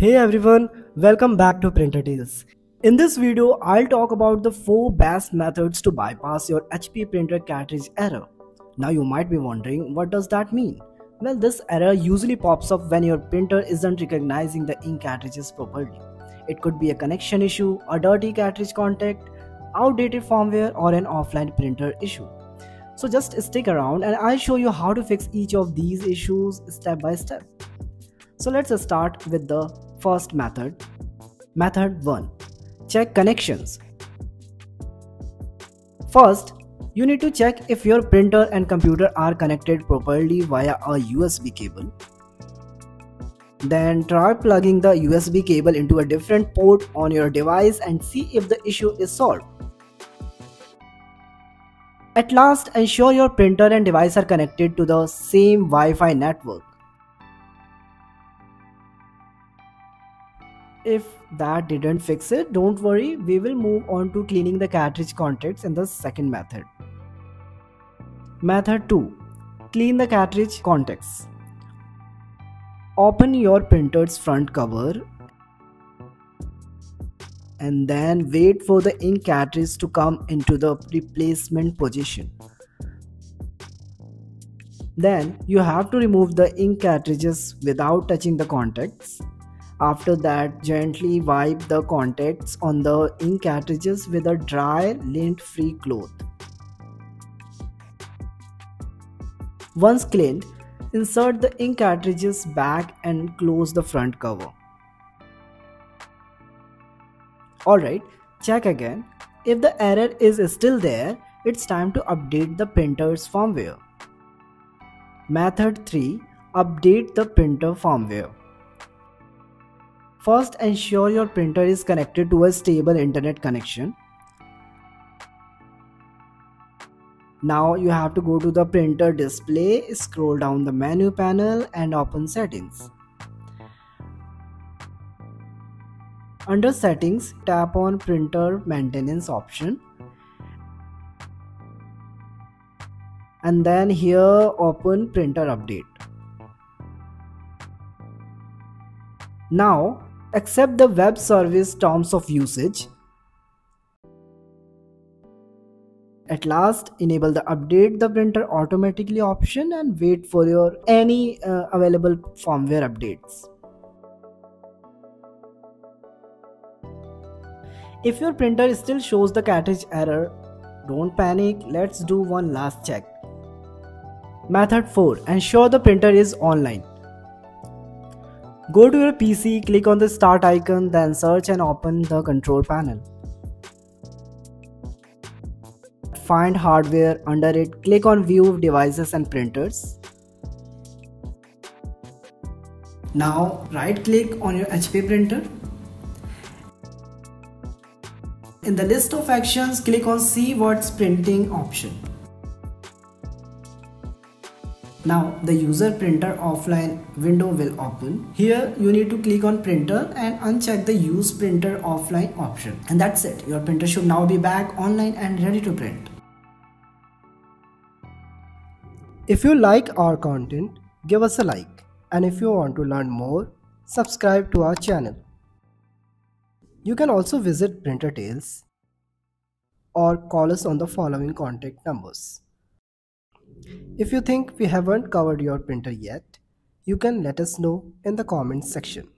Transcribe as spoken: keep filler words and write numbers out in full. Hey everyone, welcome back to Printer Tales. In this video, I'll talk about the four best methods to bypass your H P printer cartridge error. Now you might be wondering, what does that mean? Well, this error usually pops up when your printer isn't recognizing the ink cartridges properly. It could be a connection issue, a dirty cartridge contact, outdated firmware, or an offline printer issue. So just stick around and I'll show you how to fix each of these issues step by step. So let's start with the first method. Method one. Check connections. First, you need to check if your printer and computer are connected properly via a U S B cable. Then try plugging the U S B cable into a different port on your device and see if the issue is solved. At last, ensure your printer and device are connected to the same Wi-Fi network. If that didn't fix it, don't worry, we will move on to cleaning the cartridge contacts in the second method. Method two. Clean the cartridge contacts. Open your printer's front cover and then wait for the ink cartridge to come into the replacement position. Then you have to remove the ink cartridges without touching the contacts. After that, gently wipe the contacts on the ink cartridges with a dry, lint-free cloth. Once cleaned, insert the ink cartridges back and close the front cover. Alright, check again. If the error is still there, it's time to update the printer's firmware. Method three. Update the printer firmware. First, ensure your printer is connected to a stable internet connection. Now you have to go to the printer display, scroll down the menu panel and open settings. Under settings, tap on printer maintenance option. And then here open printer update. Now, accept the web service terms of usage. At last, enable the update the printer automatically option and wait for your any uh, available firmware updates. If your printer still shows the cartridge error, don't panic. Let's do one last check. Method four. Ensure the printer is online. Go to your P C, click on the start icon, then search and open the control panel. Find hardware, under it, click on view devices and printers. Now right click on your H P printer. In the list of actions, click on see what's printing option. Now the user printer offline window will open. Here you need to click on printer and uncheck the use printer offline option. And that's it. Your printer should now be back online and ready to print. If you like our content, give us a like. And if you want to learn more, subscribe to our channel. You can also visit Printer Tales or call us on the following contact numbers. If you think we haven't covered your printer yet, you can let us know in the comments section.